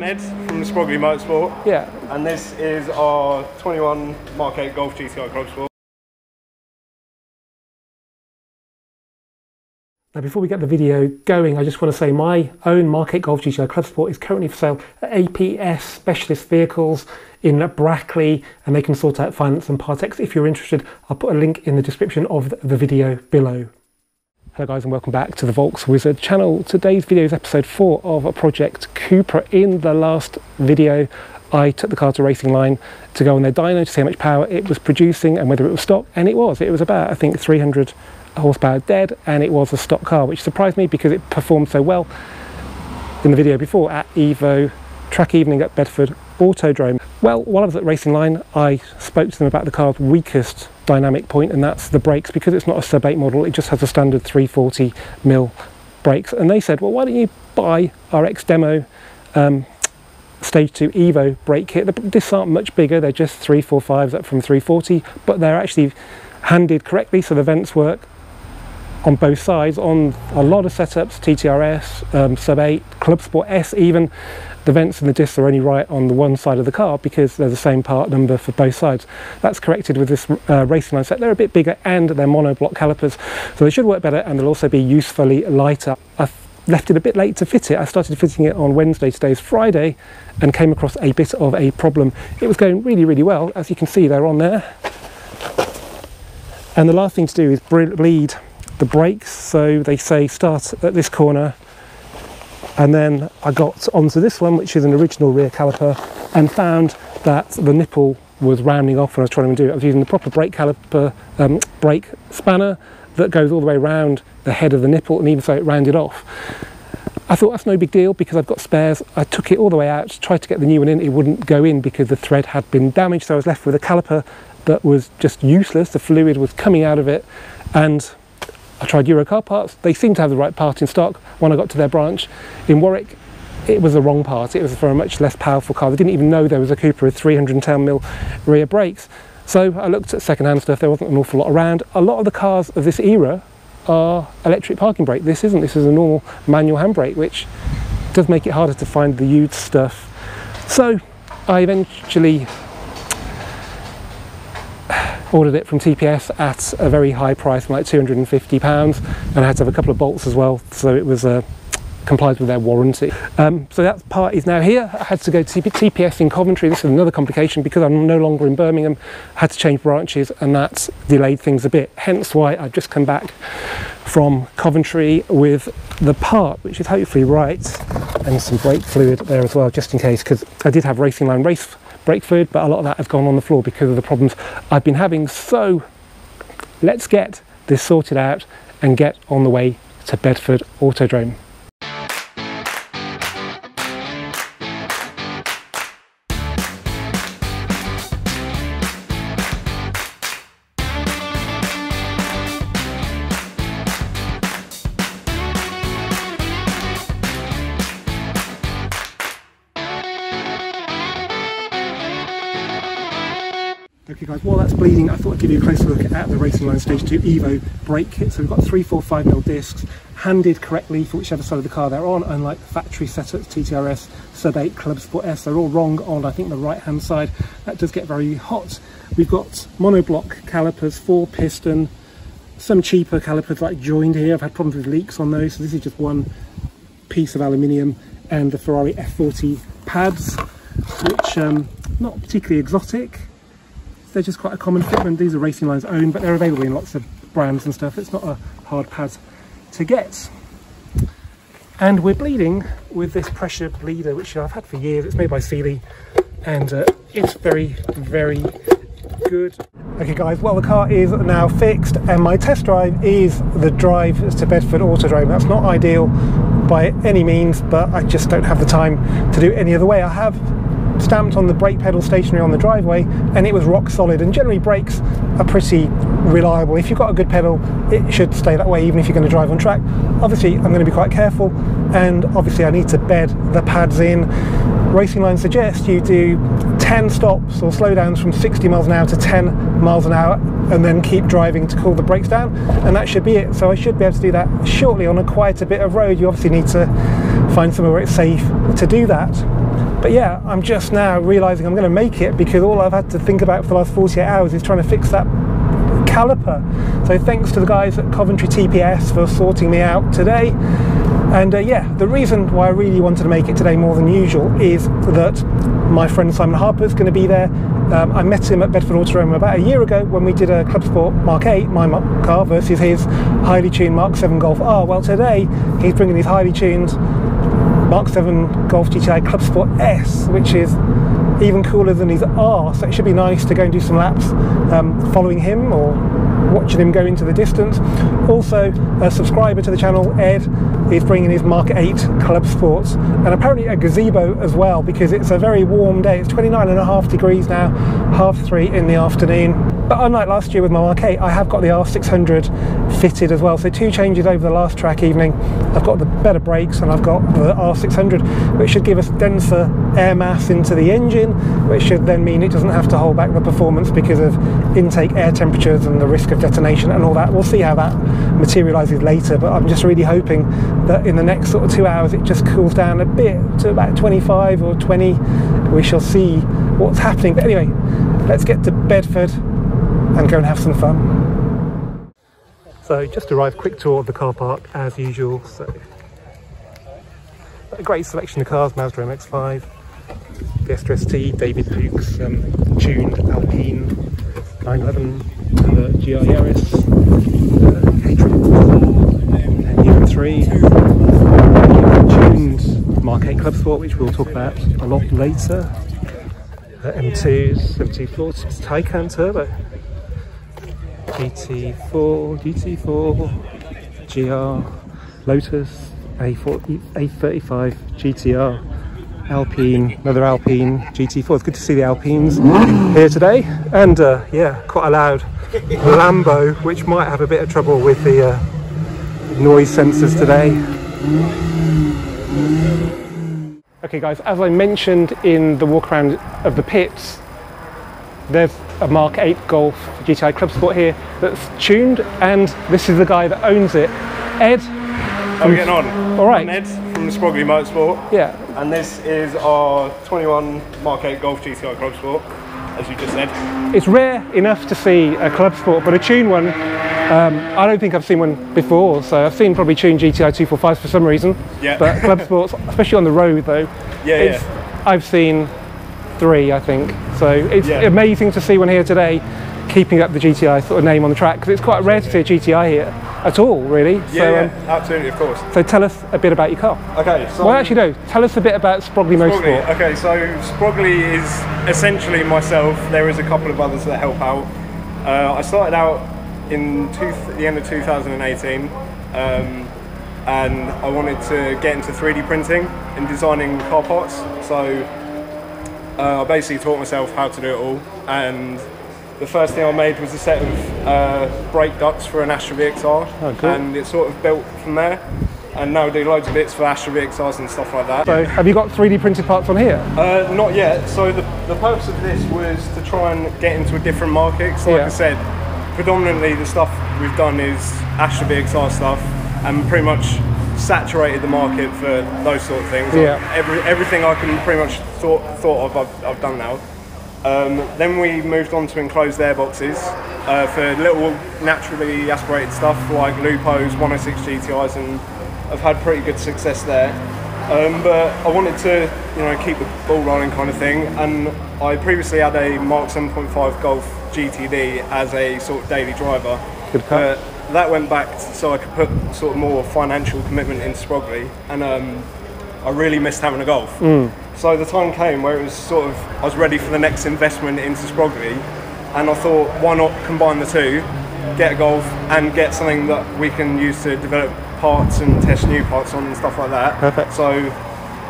Ed from Sprogley Motorsport. Yeah. And this is our 21 Mark 8 Golf GTI Clubsport. Now, before we get the video going, I just want to say my own Mark 8 Golf GTI Clubsport is currently for sale at APS Specialist Vehicles in Brackley, and they can sort out finance and part ex if you're interested. I'll put a link in the description of the video below. Hello guys and welcome back to the Volks Wizard channel. Today's video is episode 4 of Project Cupra. In the last video I took the car to Racing Line to go on their dyno to see how much power it was producing and whether it was stock, and it was about, I think, 300 horsepower dead, and it was a stock car, which surprised me because it performed so well in the video before at Evo Track Evening at Bedford Autodrome. Well, while I was at Racing Line I spoke to them about the car's weakest dynamic point, and that's the brakes, because it's not a sub 8 model, it just has a standard 340mm brakes. And they said, well, why don't you buy our X Demo Stage 2 Evo brake kit? This aren't much bigger, they're just 345s up from 340, but they're actually handed correctly, so the vents work on both sides. On a lot of setups, TTRS, Sub 8, Clubsport S even, the vents and the discs are only right on the one side of the car because they're the same part number for both sides. That's corrected with this Racing Line set. They're a bit bigger and they're monoblock calipers, so they should work better and they'll also be usefully lighter. I left it a bit late to fit it. I started fitting it on Wednesday, today's Friday, and came across a bit of a problem. It was going really, really well. As you can see, they're on there. And the last thing to do is bleed the brakes, so they say start at this corner, and then I got onto this one, which is an original rear caliper, and found that the nipple was rounding off when I was trying to undo it. I was using the proper brake caliper, brake spanner that goes all the way around the head of the nipple, and even so it rounded off. I thought that's no big deal because I've got spares. I took it all the way out, tried to get the new one in, it wouldn't go in because the thread had been damaged, so I was left with a caliper that was just useless. The fluid was coming out of it, and I tried Eurocar Parts. They seemed to have the right part in stock. When I got to their branch in Warwick, it was the wrong part. It was for a much less powerful car. They didn't even know there was a Cupra with 310mm rear brakes. So I looked at second-hand stuff. There wasn't an awful lot around. A lot of the cars of this era are electric parking brake. This isn't. This is a normal manual handbrake, which does make it harder to find the used stuff. So I eventually ordered it from TPS at a very high price, like £250, and I had to have a couple of bolts as well, so it was complied with their warranty. So that part is now here. I had to go to TPS in Coventry. This is another complication because I'm no longer in Birmingham. I had to change branches, and that delayed things a bit, hence why I've just come back from Coventry with the part, which is hopefully right, and some brake fluid there as well, just in case, because I did have Racing Line race brake fluid, but a lot of that has gone on the floor because of the problems I've been having. So let's get this sorted out and get on the way to Bedford Autodrome. Okay guys, while that's bleeding, I thought I'd give you a closer look at the Racing Line Stage 2 Evo brake kit. So we've got 345mm discs, handed correctly for whichever side of the car they're on, unlike the factory setups, TTRS, Sub 8, Clubsport S, they're all wrong on, I think, the right-hand side. That does get very hot. We've got monoblock calipers, 4-piston, some cheaper calipers like joined here. I've had problems with leaks on those, so this is just one piece of aluminium, and the Ferrari F40 pads, which are not particularly exotic. They're just quite a common fitment. These are Racing Line's own, but they're available in lots of brands and stuff. It's not a hard pad to get. And we're bleeding with this pressure bleeder, which I've had for years. It's made by Sealy, and it's very, very good. Okay guys, well, the car is now fixed, and my test drive is the drive to Bedford Autodrome. That's not ideal by any means, but I just don't have the time to do it any other way. I have stamped on the brake pedal stationary on the driveway, and it was rock solid, and generally brakes are pretty reliable. If you've got a good pedal, it should stay that way even if you're going to drive on track. Obviously I'm going to be quite careful, and obviously I need to bed the pads in. Racing Line suggests you do 10 stops or slowdowns from 60 miles an hour to 10 miles an hour and then keep driving to cool the brakes down, and that should be it. So I should be able to do that shortly on a quieter bit of road. You obviously need to find somewhere where it's safe to do that. But yeah, I'm just now realising I'm going to make it, because all I've had to think about for the last 48 hours is trying to fix that caliper. So thanks to the guys at Coventry TPS for sorting me out today. And yeah, the reason why I really wanted to make it today more than usual is that my friend Simon Harper is going to be there. I met him at Bedford Autodrome about a year ago when we did a Clubsport Mark 8, my car, versus his highly tuned Mark 7 Golf R. Well, today he's bringing his highly tuned Mark 7 Golf GTI Clubsport S, which is even cooler than his R, so it should be nice to go and do some laps following him or watching him go into the distance. Also, a subscriber to the channel, Ed, is bringing his Mark 8 Clubsports, and apparently a gazebo as well, because it's a very warm day. It's 29.5 degrees now, 3:30 in the afternoon. But unlike last year with my Mark 8, I have got the R600 fitted as well, so two changes over the last track evening. I've got the better brakes and I've got the R600, which should give us denser air mass into the engine, which should then mean it doesn't have to hold back the performance because of intake air temperatures and the risk of detonation and all that. We'll see how that materialises later, but I'm just really hoping that in the next sort of 2 hours it just cools down a bit to about 25 or 20. We shall see what's happening. But anyway, let's get to Bedford and go and have some fun. So just arrived, quick tour of the car park as usual. So a great selection of cars: Mazda MX-5, Fiesta ST, David Duke's tuned Alpine 911, the GR Yaris, the K3 tuned Mark 8 Clubsport, which we'll talk about a lot later, the M2's 724, it's Taycan Turbo, GT4, GR, Lotus, A35 GTR, Alpine, another Alpine GT4. It's good to see the Alpines here today, and yeah, quite a loud Lambo, which might have a bit of trouble with the noise sensors today. Okay guys, as I mentioned in the walk around of the pits, there's a Mark 8 Golf GTI Clubsport here that's tuned, and this is the guy that owns it, Ed. How are we getting on? All right. I'm Ed from the Sprogley Motorsport. Yeah. And this is our 21 Mark 8 Golf GTI Clubsport, as you just said. It's rare enough to see a Clubsport, but a tuned one, I don't think I've seen one before. So I've seen probably tuned GTI 245s for some reason. Yeah. But Clubsports, especially on the road though. Yeah, yeah. I've seen three, I think. So it's amazing to see one here today, keeping up the GTI sort of name on the track, because it's quite rare to see a GTI here at all, really. Yeah, so, yeah, absolutely, of course. So tell us a bit about your car. Okay, so... Well, actually, no, tell us a bit about Sprogley Motorsport. Okay, so Sprogley is essentially myself. There is a couple of others that help out. I started out in the end of 2018, and I wanted to get into 3D printing and designing car parts. So I basically taught myself how to do it all, and the first thing I made was a set of brake ducts for an Astra VXR, and it sort of built from there. And now I do loads of bits for Astra VXRs and stuff like that. So have you got 3D printed parts on here? Not yet. So the purpose of this was to try and get into a different market. Like I said, predominantly the stuff we've done is Astra VXR stuff, and pretty much saturated the market for those sort of things. Yeah. Like everything I can pretty much thought of, I've done now. Then we moved on to enclosed airboxes for little naturally aspirated stuff like Lupos, 106 GTIs, and I've had pretty good success there. But I wanted to, you know, keep the ball rolling kind of thing, and I previously had a Mark 7.5 Golf GTD as a sort of daily driver. Good car. That went back so I could put sort of more financial commitment into Sprogley, and I really missed having a Golf. Mm. So the time came where it was sort of, I was ready for the next investment into Sprogley, and I thought, why not combine the two, get a Golf and get something that we can use to develop parts and test new parts on and stuff like that. Perfect. So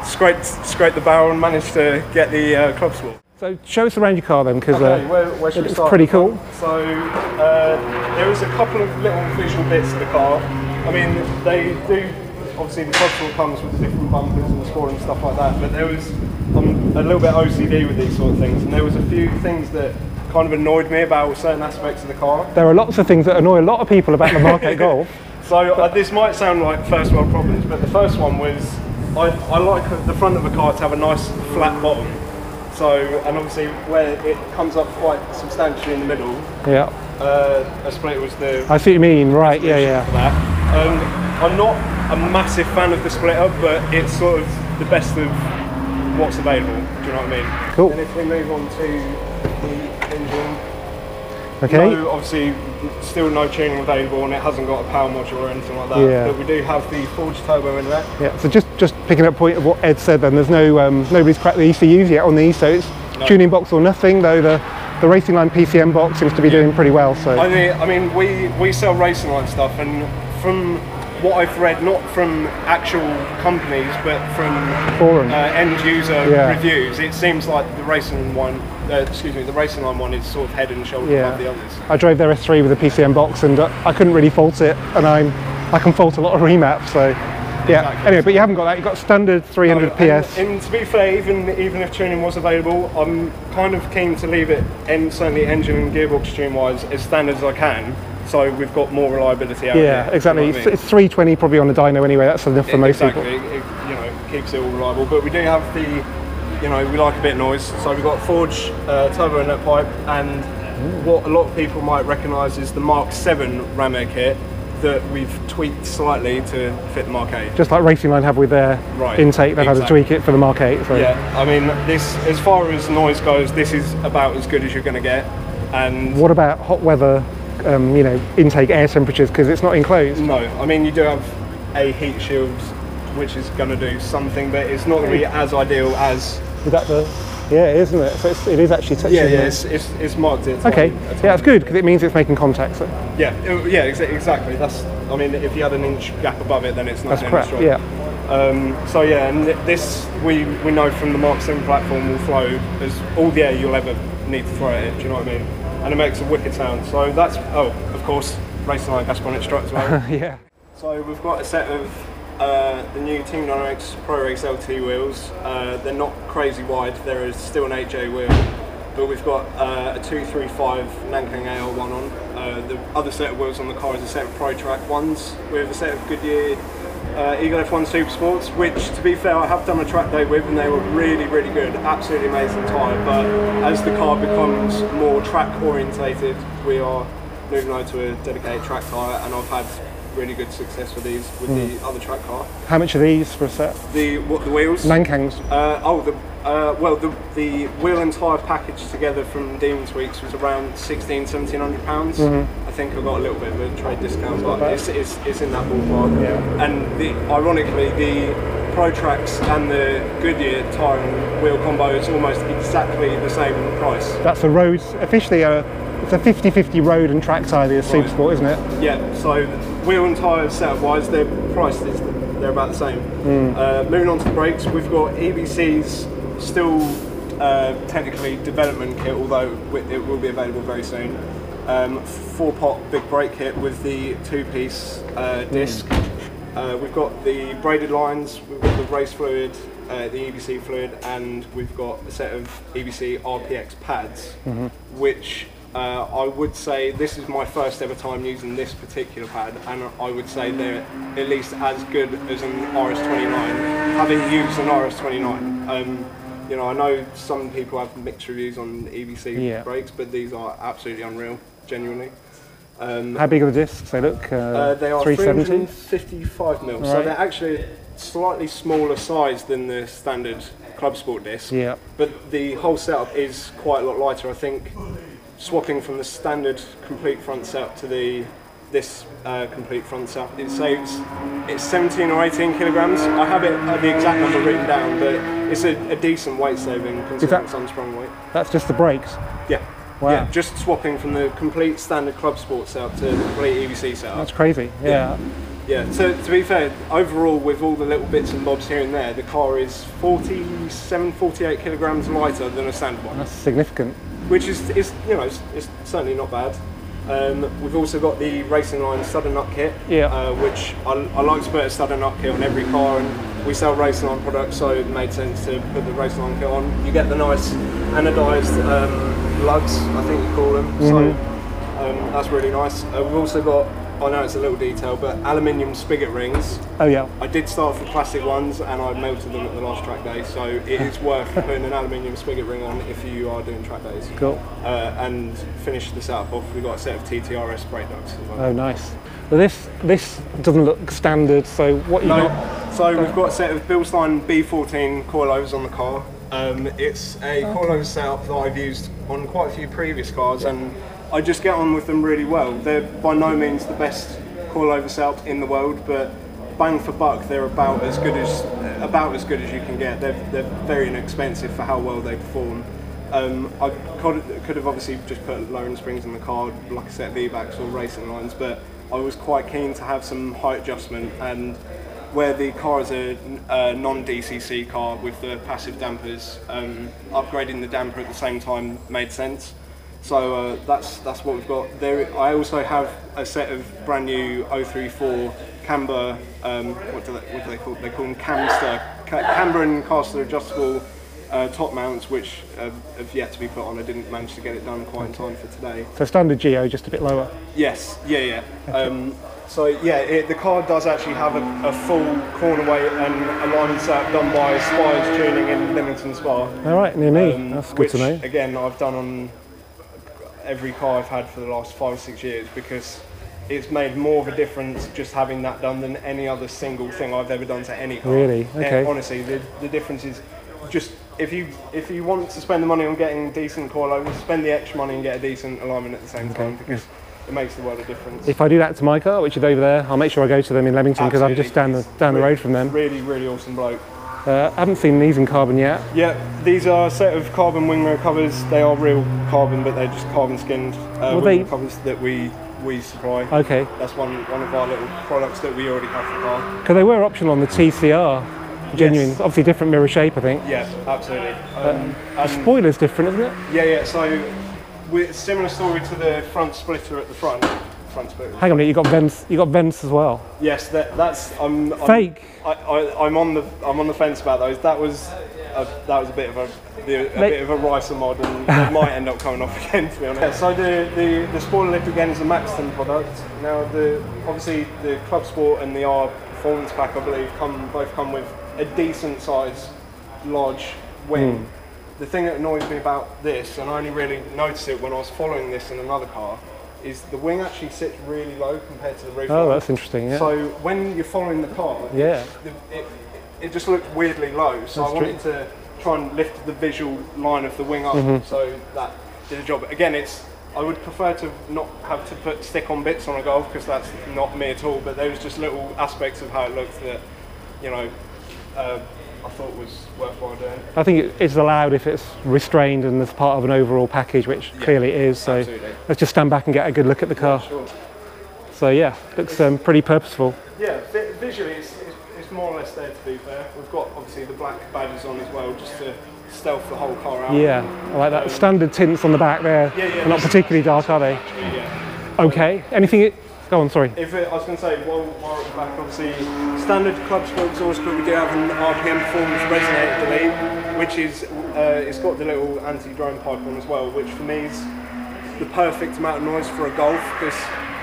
scraped the barrel and managed to get the Clubsport. So show us around your car then, because where should we start? It's pretty cool. So there is a couple of little visual bits of the car. I mean, they do. Obviously the Clubsport comes with the different bumpers and the score and stuff like that, but there was, I'm a little bit OCD with these sort of things, and there was a few things that kind of annoyed me about certain aspects of the car. There are lots of things that annoy a lot of people about the Mark 8 Golf. So this might sound like first world problems, but the first one was I like the front of the car to have a nice flat bottom. So, and obviously where it comes up quite substantially in the middle. Yeah. I suppose it was the. I see what you mean, right? Yeah, yeah. For that. I'm not a massive fan of the splitter, but it's sort of the best of what's available. Do you know what I mean? Cool. And if we move on to the engine. Okay. No, obviously, still no tuning available, and it hasn't got a power module or anything like that. Yeah. But we do have the Forge turbo in there. Yeah. So just picking up point of what Ed said, then there's no nobody's cracked the ECUs yet on these, so it's no tuning box or nothing. Though the Racing Line PCM box seems to be doing pretty well. So I mean, we sell Racing Line stuff, and from what I've read, not from actual companies, but from end user reviews, it seems like the Racing Line one is sort of head and shoulders above the others. I drove their S3 with a PCM box, and I couldn't really fault it, and I can fault a lot of remaps. So yeah. Exactly. Anyway, but you haven't got that. You've got standard 300 PS. And to be fair, even if tuning was available, I'm kind of keen to leave it, and certainly engine and gearbox tune wise, as standard as I can. So we've got more reliability out there. Yeah, exactly. You know I mean? It's 320 probably on the dyno anyway. That's enough for most people. It, you know, keeps it all reliable. But we do have the, you know, we like a bit of noise. So we've got Forge turbo in that pipe, and what a lot of people might recognise is the Mark 7 Ramair kit that we've tweaked slightly to fit the Mark 8. Just like Racing Line have with their intake, they've had to tweak it for the Mark 8. So. Yeah, I mean, this, as far as noise goes, this is about as good as you're going to get. And what about hot weather? You know, intake air temperatures, because it's not enclosed. No, I mean, you do have a heat shield which is going to do something, but it's not going to be as ideal as. Is that the? Yeah, isn't it? So it is actually touching. Yeah, yeah, it's marked it. Okay, yeah, it's good because it means it's making contact. So. Yeah, yeah, exactly. That's. I mean, if you had an inch gap above it, then it's not. That's correct. Yeah. So yeah, and this we know from the Mark 7 platform will flow as all the air you'll ever need to throw at it. Do you know what I mean? And it makes a wicked sound. So that's, oh, of course, Racing Line gas bonnet strut as well. Yeah. So we've got a set of the new Team Dynamics Pro Race LT wheels. They're not crazy wide. There is still an 8J wheel, but we've got a 235 Nankang AR1 on. The other set of wheels on the car is a set of Pro Track 1s with a set of Goodyear Eagle F1 Super Sports, which, to be fair, I have done a track day with, and they were really, really good, absolutely amazing tyre. But as the car becomes more track orientated, we are moving on to a dedicated track tyre, and I've had really good success with these with the other track car. How much are these for a set? The wheels? Nankangs. Well, the wheel and tyre package together from Demon's Weeks was around £1,700. I think I got a little bit of a trade discount, but it's in that ballpark. Yeah. And ironically, the Pro Tracks and the Goodyear tyre and wheel combo is almost exactly the same price. That's the roads, officially it's a 50-50 road and track tyre, the Super Sport, isn't it? Yeah, so wheel and tyre setup wise, their price is they're about the same. Moving on to the brakes, we've got EBC's still technically development kit, although it will be available very soon. 4-pot big brake kit with the 2-piece disc. We've got the braided lines, we've got the race fluid, the EBC fluid, and we've got a set of EBC RPX pads, which I would say this is my first ever time using this particular pad, and I would say they're at least as good as an RS-29, having used an RS-29. You know, I know some people have mixed reviews on EBC brakes, but these are absolutely unreal, genuinely. How big are the discs? They look 355mm, so they're actually slightly smaller size than the standard Clubsport disc, but the whole setup is quite a lot lighter. I think swapping from the standard complete front setup to this complete front setup, it saves, it's 17 or 18 kilograms. I have it the exact number written down, but it's a decent weight saving considering it's unsprung weight. That's just the brakes? Yeah. Wow. Yeah, just swapping from the complete standard Clubsport setup to the complete EBC setup. That's crazy. Yeah. Yeah. So to be fair, overall with all the little bits and bobs here and there, the car is 47, 48 kilograms lighter than a standard one. That's significant. Which is you know, it's certainly not bad. We've also got the Racing Line stud and nut kit, which I like to put a stud and nut kit on every car, and we sell Racing Line products, so it made sense to put the Racing Line kit on. You get the nice anodised lugs, I think you call them, so that's really nice. We've also got I know it's a little detail, but aluminium spigot rings. Oh yeah. I did start with plastic ones and I melted them at the last track day, so it is worth putting an aluminium spigot ring on if you are doing track days. Cool. And finish the setup off, we've got a set of TTRS brake ducts as well. Oh nice. Well, this doesn't look standard, so what you got? So we've got a set of Bilstein B14 coilovers on the car. It's a coilover setup that I've used on quite a few previous cars, and I just get on with them really well. They're by no means the best coilover setup in the world, but bang for buck, they're about as good as you can get. They're very inexpensive for how well they perform. I could have obviously just put lowering springs in the car, like a set of V-backs or Racing Lines, but I was quite keen to have some height adjustment, and where the car is a non-DCC car with the passive dampers, upgrading the damper at the same time made sense. So that's what we've got there. I also have a set of brand new 034 Camber, what do they call? They call them Camber and Caster adjustable top mounts, which have yet to be put on. I didn't manage to get it done quite in time for today. So standard Geo, just a bit lower. Yes, yeah. So yeah, the car does actually have a full corner weight and alignment setup done by Spires Tuning in Leamington Spa. All right, near me. That's good to know. Again, I've done on every car I've had for the last 5 or 6 years, because it's made more of a difference just having that done than any other single thing I've ever done to any car. Really? Okay. And honestly, the difference is just if you want to spend the money on getting decent coilovers, spend the extra money and get a decent alignment at the same time, because it makes the world a difference. If I do that to my car, which is over there, I'll make sure I go to them in Leamington, because I'm just down the road from them. Really, really awesome bloke. I haven't seen these in carbon yet. Yeah, these are a set of carbon wing mirror covers. They are real carbon, but they're just carbon skinned covers that we supply. Okay. That's one of our little products that we already have for the car. Because they were optional on the TCR. Genuine, yes. Obviously different mirror shape, I think. Yeah, absolutely. The spoiler's different, isn't it? Yeah, so with similar story to the front splitter at the front. Hang on a minute, you got vents as well. Yes, I'm on the fence about those. That was a bit of a ricer mod, and it might end up coming off again, to be honest. Yeah, so the spoiler lift again is a Maxton product. Now obviously the Clubsport and the R Performance pack, I believe, both come with a decent size large wing. The thing that annoys me about this, and I only really noticed it when I was following this in another car, is the wing actually sits really low compared to the roof. Oh, that's interesting, yeah. So when you're following the car, it just looks weirdly low. So I wanted to try and lift the visual line of the wing up, so that did a job. Again, I would prefer to not have to put stick-on bits on a Golf, because that's not me at all, but there was just little aspects of how it looked that, I thought was worthwhile doing. I think it's allowed if it's restrained and as part of an overall package, which clearly it is. So absolutely. Let's just stand back and get a good look at the car. Yeah, sure. So yeah, looks pretty purposeful. Yeah, visually it's more or less there, to be fair. We've got obviously the black badges on as well, just to stealth the whole car out. Yeah, I like that. Standard tints on the back there. Yeah, not particularly dark, are they? Yeah. Okay, anything? Go on, sorry. I was going to say, while at the back, obviously, standard Clubsport exhaust, but we do have an RPM Performance resonator delete, which is, it's got the little anti-drone pipe on as well, which for me is the perfect amount of noise for a Golf, because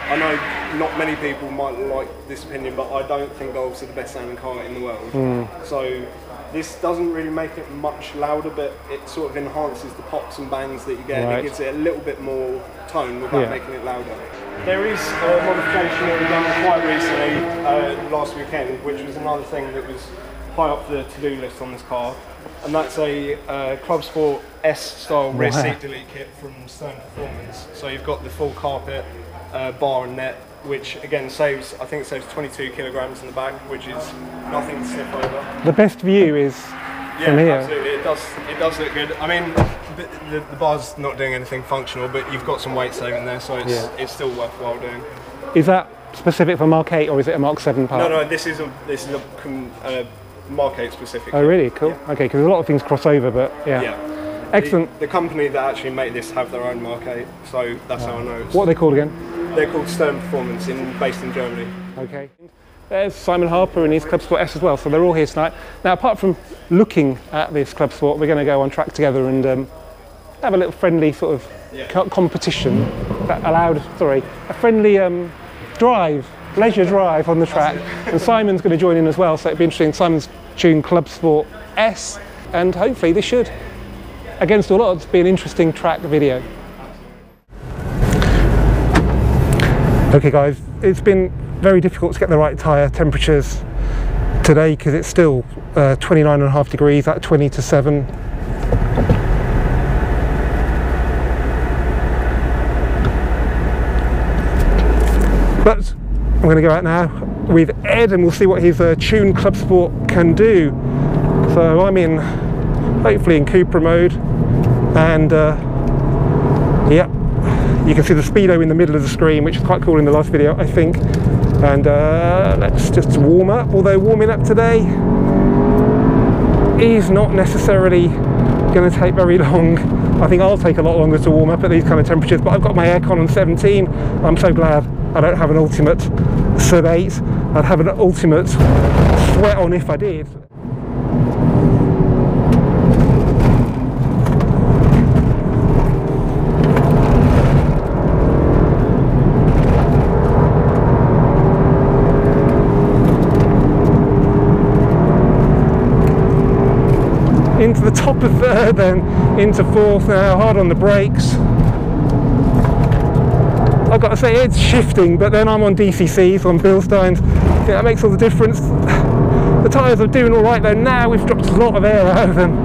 I know not many people might like this opinion, but I don't think Golfs are the best sounding car in the world. So this doesn't really make it much louder, but it sort of enhances the pops and bangs that you get, and it gives it a little bit more tone without making it louder. There is a modification that we done quite recently, last weekend, which was another thing that was high up the to-do list on this car, and that's a Clubsport S-style rear seat delete kit from Stern Performance. So you've got the full carpet, bar and net, which again saves, I think it saves 22 kilograms in the back, which is nothing to sniff over. The best view is from here. Absolutely, it does look good. I mean, the bar's not doing anything functional, but you've got some weight saving there, so it's still worthwhile doing. Is that specific for Mark 8 or is it a Mark 7 part? No, this is a Mark 8 specific. Oh really, cool. Yeah. Okay, because a lot of things cross over, but yeah. Excellent. The company that actually made this have their own Mark 8, so that's how I know. What are they called again? They're called Stern Performance, based in Germany. Okay. There's Simon Harper and his Clubsport S as well, so they're all here tonight. Now, apart from looking at this Clubsport, we're going to go on track together and have a little friendly sort of competition that allowed, sorry, a friendly drive, leisure drive on the track. And Simon's going to join in as well, so it'd be interesting. Simon's tuned Clubsport S, and hopefully this should, against all odds, be an interesting track video. Okay guys, it's been very difficult to get the right tyre temperatures today because it's still 29.5 degrees at 20 to 7. But I'm going to go out now with Ed and we'll see what his tuned Clubsport can do. So I'm in, hopefully in Cupra mode, and yep, you can see the speedo in the middle of the screen, which is quite cool in the last video, I think. And let's just warm up, although warming up today is not necessarily going to take very long. I think I'll take a lot longer to warm up at these kind of temperatures, but I've got my aircon on 17. I'm so glad I don't have an ultimate sub 8. I'd have an ultimate sweat on if I did. Into the top of third, then into fourth now, hard on the brakes. I've got to say, it's shifting, but then I'm on DCCs, on Bilsteins. I think that makes all the difference. The tyres are doing all right though now. We've dropped a lot of air out of them.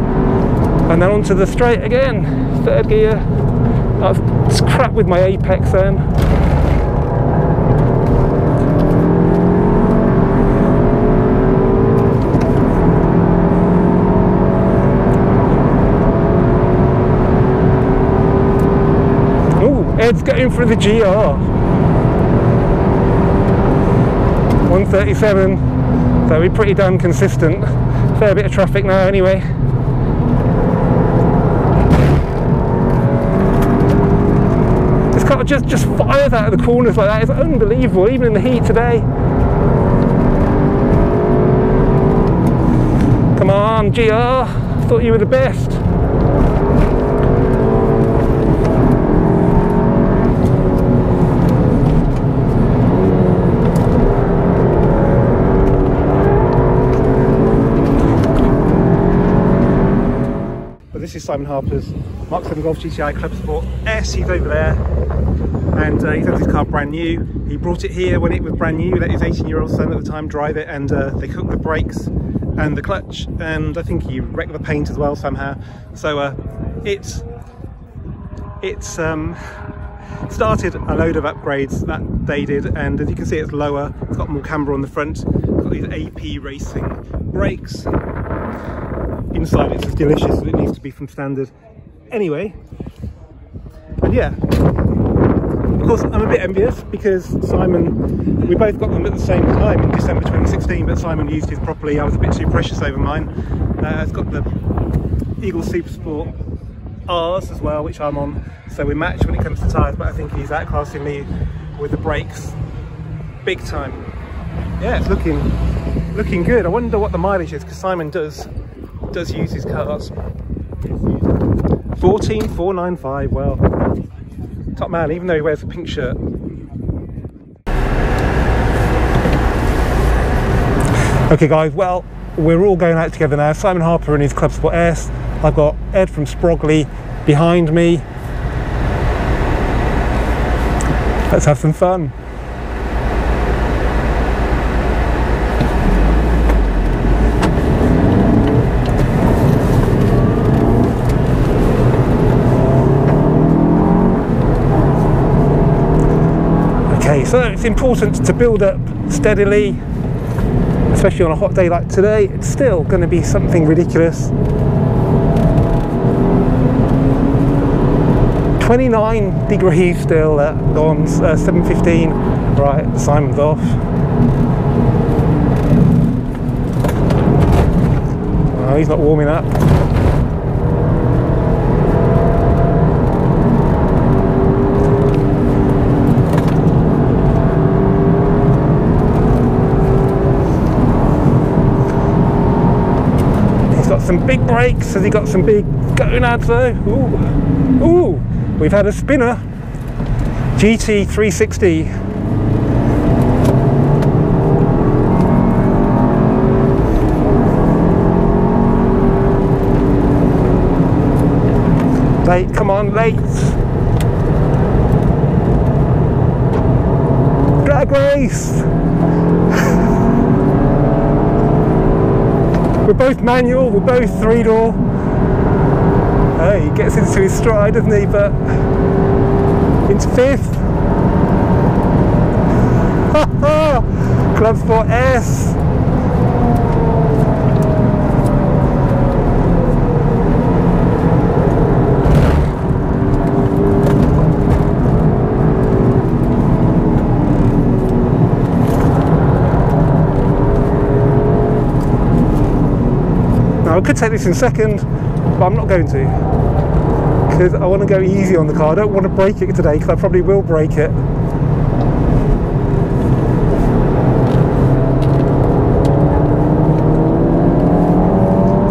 And then onto the straight again, third gear. I was crap with my apex then. Ed's going for the GR. 137, so we're pretty damn consistent. Fair bit of traffic now anyway. This car just fires out of the corners like that. It's unbelievable, even in the heat today. Come on, GR, thought you were the best. This is Simon Harper's Mark 7 Golf GTI Clubsport S. He's over there, and he's had this car brand new. He brought it here when it was brand new, let his 18-year-old son at the time drive it, and they cooked the brakes and the clutch, and I think he wrecked the paint as well somehow. So it's started a load of upgrades that they did, and as you can see, it's lower. It's got more camber on the front. It's got these AP Racing brakes. Inside it's as delicious as it needs to be from standard anyway. And yeah, of course I'm a bit envious because Simon, we both got them at the same time in December 2016, but Simon used his properly. I was a bit too precious over mine. It's got the Eagle Super Sport R's as well, which I'm on, so we match when it comes to tyres, but I think he's outclassing me with the brakes big time. Yeah, it's looking good. I wonder what the mileage is because Simon does use his cars. 14,495, well, top man, even though he wears a pink shirt. Okay guys, well, we're all going out together now. Simon Harper and his Clubsport S. I've got Ed from Sprogley behind me. Let's have some fun. So it's important to build up steadily, especially on a hot day like today. It's still going to be something ridiculous. 29 degrees still at dawn's 7:15. Right, Simon's off. Oh, he's not warming up. Some big brakes. Has he got some big gonads though? Ooh, ooh, we've had a spinner. GT360. late, come on, late. Drag race. We're both manual, we're both three-door. He gets into his stride, doesn't he? But into fifth. Clubsport S. Now I could take this in second, but I'm not going to, because I want to go easy on the car. I don't want to break it today, because I probably will break it.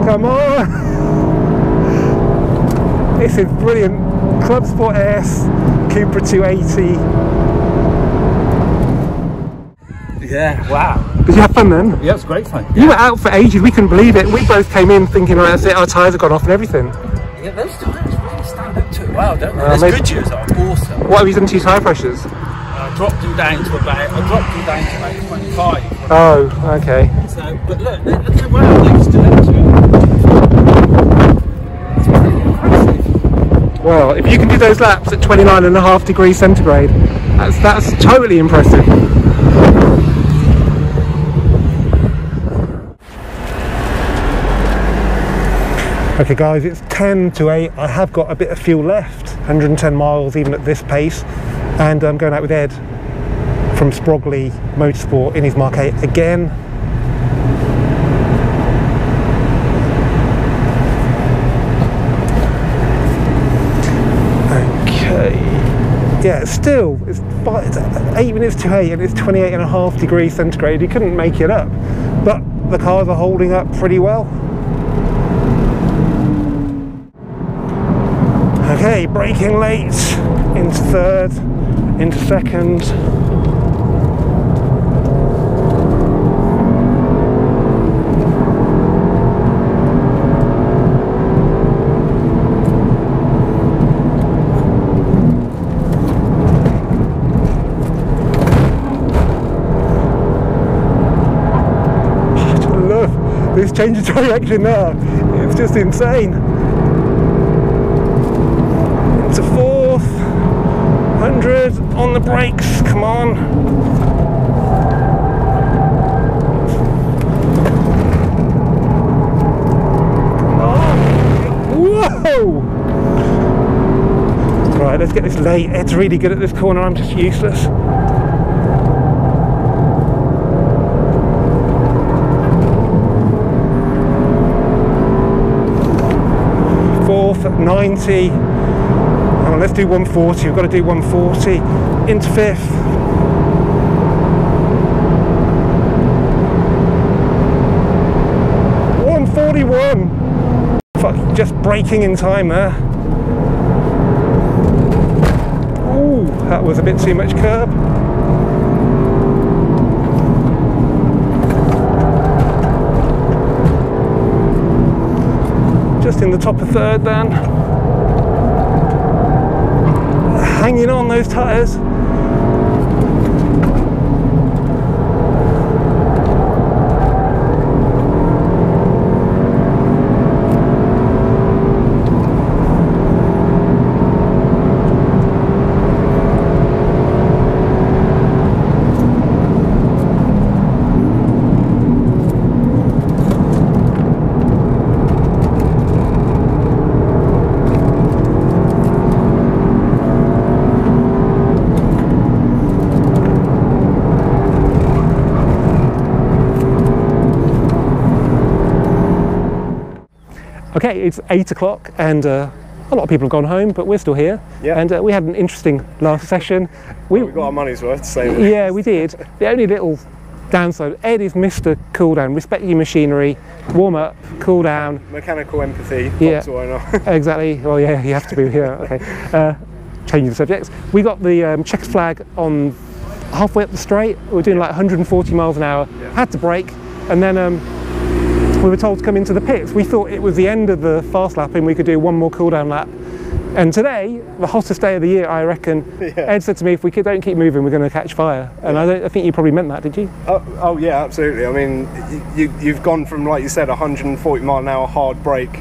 Come on! This is brilliant. Clubsport S, Cupra 280. Yeah, wow. Did you have fun then? Yeah, it was great fun. You were out for ages, we couldn't believe it. We both came in thinking, right, that's it, our tyres have gone off and everything. Yeah, those tyres really stand up to it well, don't they? Those Goodyears are awesome. What have you done to your tyre pressures? I dropped them down to about 25. Oh, okay. So, but look how well they've stood up to it. Well, if you can do those laps at 29.5 degrees centigrade, that's totally impressive. Okay guys, it's 7:50. I have got a bit of fuel left, 110 miles even at this pace, and I'm going out with Ed from Sprogley Motorsport in his Mark 8 again. Yeah, still, it's 8 minutes to 8 and it's 28.5 degrees centigrade. You couldn't make it up, but the cars are holding up pretty well. Okay, braking late, into third, into second. This change of direction now, it's just insane. Into fourth, 100 on the brakes, come on. Come on. Whoa! Right, let's get this late. Ed's really good at this corner, I'm just useless. Fourth at 90. Oh, let's do 140. We've got to do 140 into fifth. Fuck, just braking in time there. Ooh, that was a bit too much curb. Just in the top of third then. Hanging on those tyres. Okay, it's 8 o'clock and a lot of people have gone home, but we're still here. Yeah. And we had an interesting last session. We got our money's worth, so. Yeah, we did. The only little downside, Ed is Mr. Cool Down. Respect your machinery, warm up, cool down. Mechanical empathy, yeah. Exactly, well yeah, you have to be here, okay. Changing the subjects. We got the checkered flag on halfway up the straight. We were doing like 140 miles an hour, yeah. Had to brake, and then we were told to come into the pits. We thought it was the end of the fast lap and we could do one more cool down lap. And today, the hottest day of the year, I reckon. Yeah. Ed said to me, if we don't keep moving, we're going to catch fire. And yeah. I think you probably meant that, did you? Oh yeah, absolutely. I mean, you've gone from, like you said, 140 mile an hour hard brake,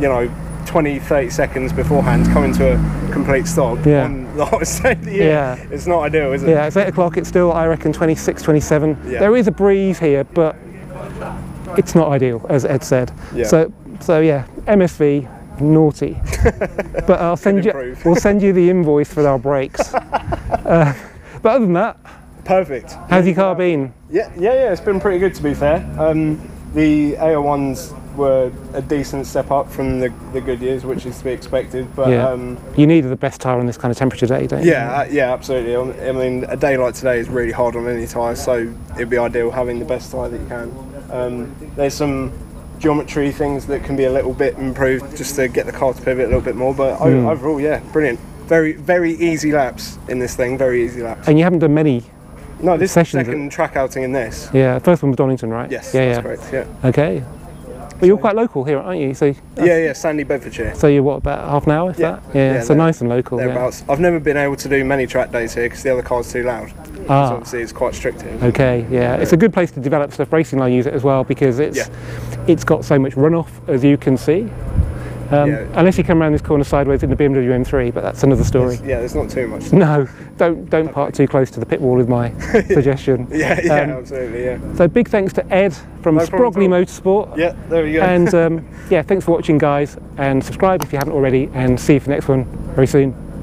you know, 20, 30 seconds beforehand, coming to a complete stop on the hottest day of the year. Yeah. It's not ideal, is it? Yeah, it's 8 o'clock. It's still, I reckon, 26, 27. Yeah. There is a breeze here, but it's not ideal, as Ed said. Yeah. So yeah, MSV. Naughty, but I'll send you. We'll send you the invoice for our brakes. But other than that, perfect. How's your car been? Yeah. It's been pretty good, to be fair. The AR1s were a decent step up from the Goodyears, which is to be expected. But you need the best tyre on this kind of temperature day, don't you? Yeah, absolutely. I mean, a day like today is really hard on any tyre, so it'd be ideal having the best tyre that you can. There's some geometry things that can be a little bit improved just to get the car to pivot a little bit more, but overall, yeah, brilliant. Very easy laps in this thing, very easy laps. And you haven't done many? No, this is the second track outing in this. Yeah, first one was Donington, right? Yes, that's correct, yeah. Okay. Well, you're quite local here, aren't you? So Sandy, Bedfordshire. So you're what, about half an hour, if that? Yeah, so nice and local. Thereabouts. Yeah. I've never been able to do many track days here because the other car's too loud. Ah. So obviously it's quite strict here. Okay, yeah. It's a good place to develop stuff. Racing Line use it as well because it's got so much runoff, as you can see. Unless you come around this corner sideways in the BMW M3, but that's another story. Yeah, there's not too much. No, don't park too close to the pit wall is my suggestion. Absolutely, yeah. So big thanks to Ed from Sprogley Motorsport. Yeah, there we go. And yeah, thanks for watching, guys, and subscribe if you haven't already, and see you for the next one very soon.